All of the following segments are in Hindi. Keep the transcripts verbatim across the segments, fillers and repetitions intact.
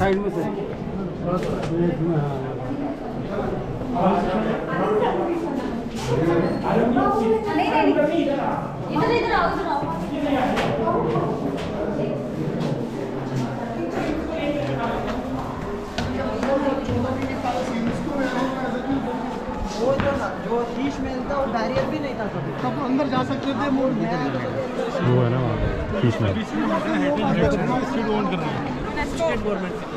साइड में से इधर इधर आओ इधर आओ वो जो ना जो शीश महल था वो बैरियर भी नहीं था कभी तब अंदर जा सकते थे मोड़ वो है ना शीश महल स्ट्रीट ओन कर रहे हैं स्टेट गवर्नमेंट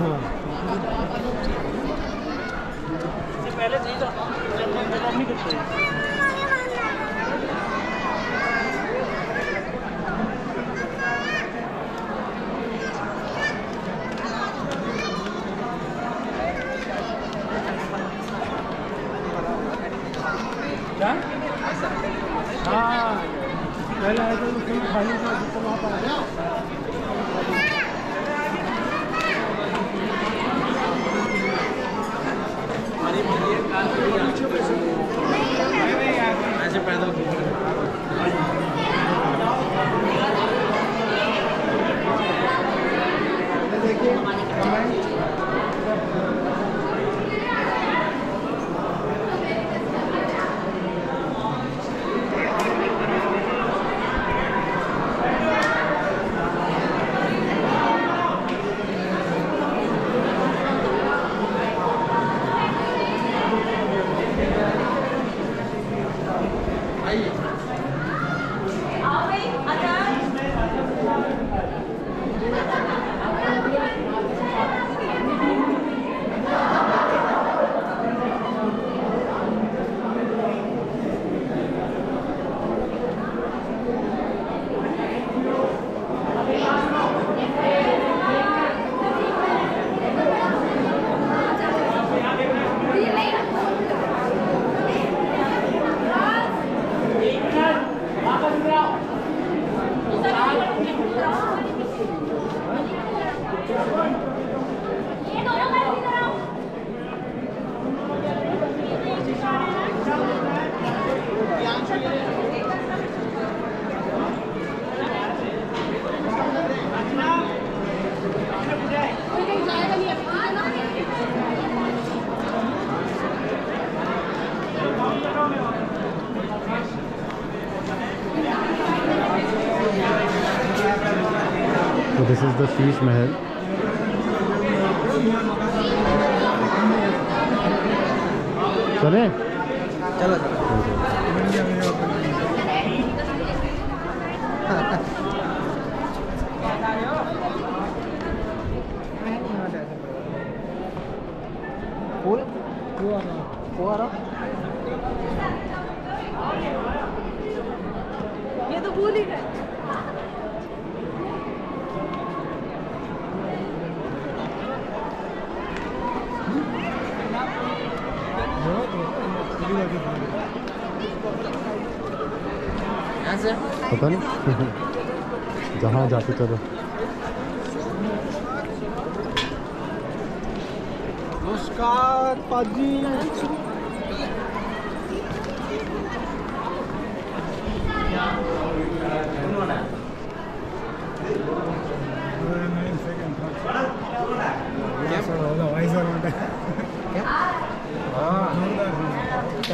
हां इससे पहले नहीं था जब हम जवाब नहीं करते पहले आए थे तो खाली था तो वहाँ पर आ गया ऐसे पैदा देखिए So this is the Sheesh Mahal. Chale? Chalo chalo. Pool? Pool? ये तो भूल ही गए पता नहीं जहाँ जाते चलो नमस्कार पाजी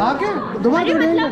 आगे दोबारा जुड़ेंगे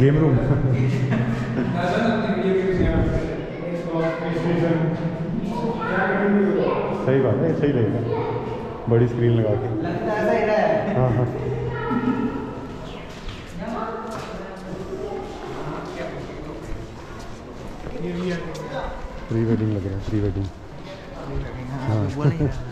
Game room. सही बात है, सही लगेगा बड़ी स्क्रीन लगा के। लगता है ऐसा ही रहा है। हाँ हाँ। प्री वेडिंग लग रहा है, प्री वेडिंग। हाँ।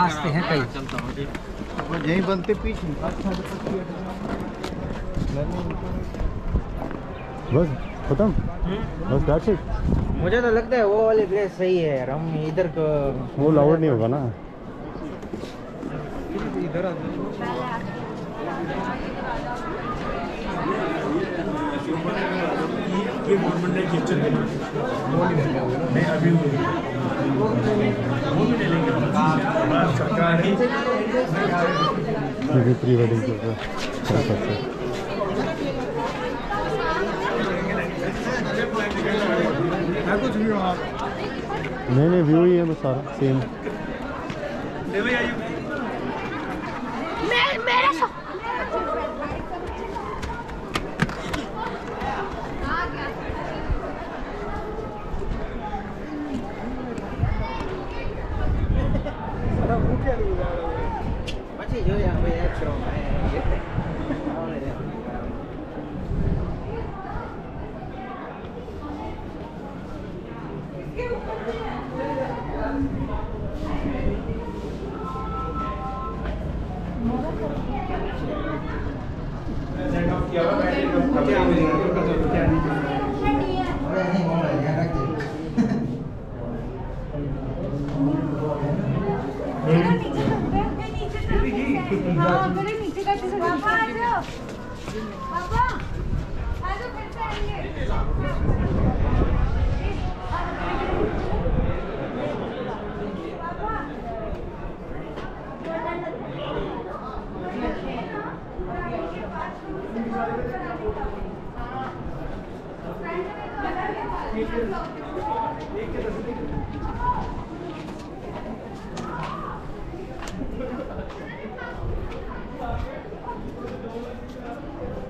रास्ते हैं कई यही बनते पीछे बस खत्म बस दैट्स इट। मुझे तो लगता है वो वाली प्लेस सही है यार, हम इधर को वो लाउड नहीं होगा ना इधर आ ये गवर्नमेंट ने कैप्चर किया मैं अभी ये प्री वेडिंग कर रहा है। नहीं नहीं व्यू ही है बस सारा सेम। हाँ मेरे नीचे का पापा आ जाओ, पापा आ जाओ। Thank you.